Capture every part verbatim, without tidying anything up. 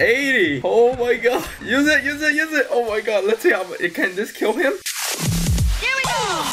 eighty. Oh my god. Use it, use it, use it. Oh my god. Let's see how much. Can this kill him? Here we go.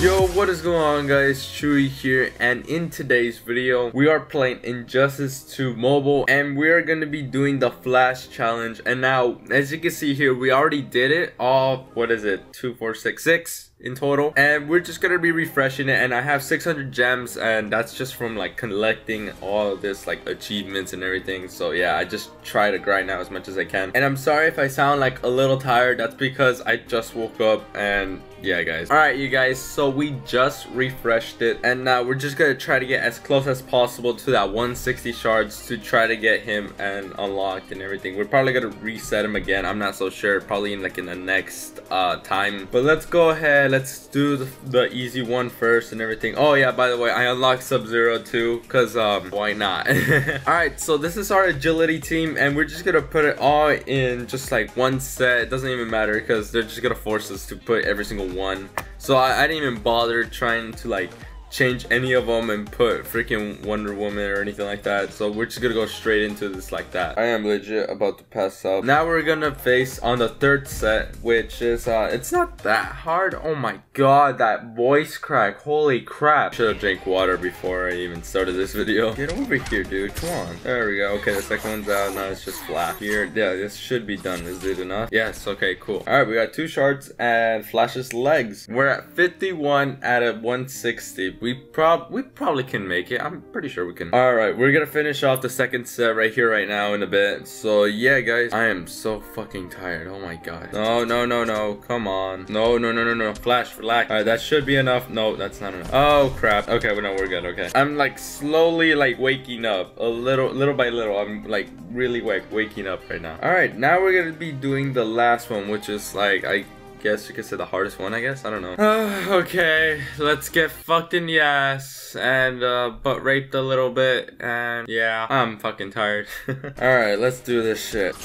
Yo, what is going on guys, Chuy here, and in today's video we are playing Injustice two Mobile and we are going to be doing the Flash Challenge. And now as you can see here, we already did it all, what is it, two four six six in total, and we're just going to be refreshing it. And I have six hundred gems, and that's just from like collecting all of this like achievements and everything. So yeah, I just try to grind out as much as I can. And I'm sorry if I sound like a little tired, that's because I just woke up. And yeah guys, all right you guys, so we just refreshed it, and now uh, we're just gonna try to get as close as possible to that one sixty shards to try to get him and unlocked and everything. We're probably gonna reset him again, I'm not so sure, probably in like in the next uh time. But let's go ahead, let's do the, the easy one first and everything. Oh yeah, by the way, I unlocked Sub-Zero too, because um why not. All right, so this is our agility team, and we're just gonna put it all in just like one set. It doesn't even matter because they're just gonna force us to put every single one. So I, I didn't even bother trying to like change any of them and put freaking Wonder Woman or anything like that. So we're just gonna go straight into this like that. I am legit about to pass out. Now we're gonna face on the third set, which is uh it's not that hard. Oh my god, that voice crack, holy crap. Should have drank water before I even started this video. Get over here dude, come on. There we go. Okay, the second one's out. Now it's just flat here. Yeah, this should be done. Is it enough? Yes. Okay, cool. All right, we got two shards and Flash's legs. We're at fifty-one out of one sixty. We prob we probably can make it. I'm pretty sure we can. All right, we're gonna finish off the second set right here, right now, in a bit. So yeah, guys, I am so fucking tired. Oh my god. No, no, no, no. Come on. No, no, no, no, no. Flash, relax. All right, that should be enough. No, that's not enough. Oh crap. Okay, well, no, we're good. Okay, I'm like slowly like waking up a little, little by little. I'm like really wake waking up right now. All right, now we're gonna be doing the last one, which is like I. guess you could say the hardest one, I guess, I don't know. Uh, okay, let's get fucked in the ass and uh butt raped a little bit, and yeah, I'm fucking tired. All right, let's do this shit.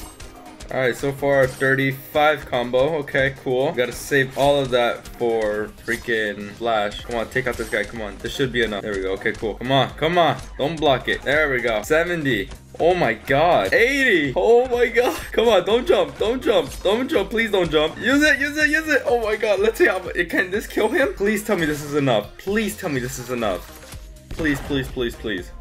All right, so far thirty-five combo. Okay, cool. We gotta save all of that for freaking Flash. Come on, take out this guy. Come on, this should be enough. There we go. Okay, cool. Come on, come on, don't block it. There we go. Seventy. Oh my god. Eighty. Oh my god. Come on, don't jump, don't jump, don't jump, please don't jump. Use it, use it, use it. Oh my god, let's see how it can. This kill him, please tell me this is enough. Please tell me this is enough. Please, please, please, please.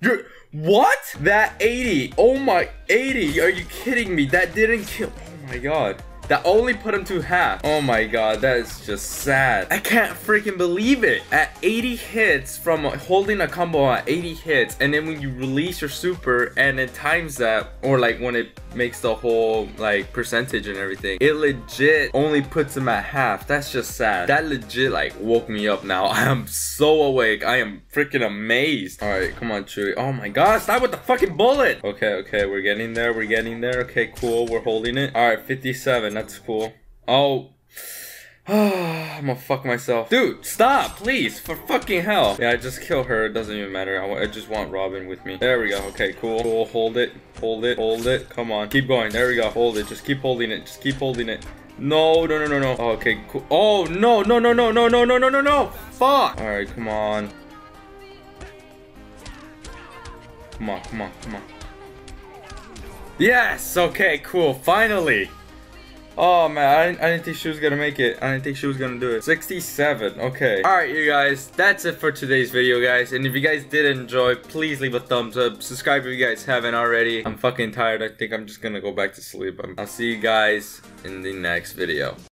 You're what? That eighty. Oh my, eighty. Are you kidding me? That didn't kill. Oh my god, that only put him to half. Oh my god, that is just sad. I can't freaking believe it. At eighty hits, from holding a combo at eighty hits, and then when you release your super and it times that, or like when it makes the whole like percentage and everything, it legit only puts him at half. That's just sad. That legit like woke me up now. I am so awake. I am freaking amazed. All right, come on Chewy. Oh my god, stop with the fucking bullet. Okay, okay, we're getting there, we're getting there. Okay, cool, we're holding it. All right, fifty-seven. That's cool. Oh. I'm gonna fuck myself. Dude, stop, please, for fucking hell. Yeah, just kill her. It doesn't even matter. I, I just want Robin with me. There we go. Okay, cool. Cool. Hold it. Hold it. Hold it. Come on. Keep going. There we go. Hold it. Just keep holding it. Just keep holding it. No, no, no, no, no. Okay, cool. Oh, no, no, no, no, no, no, no, no, no, no. Fuck. All right, come on. Come on, come on, come on. Yes. Okay, cool. Finally. Oh man, I didn't, I didn't think she was gonna make it. I didn't think she was gonna do it. sixty-seven, okay. All right, you guys, that's it for today's video, guys. And if you guys did enjoy, please leave a thumbs up. Subscribe if you guys haven't already. I'm fucking tired. I think I'm just gonna go back to sleep. I'll see you guys in the next video.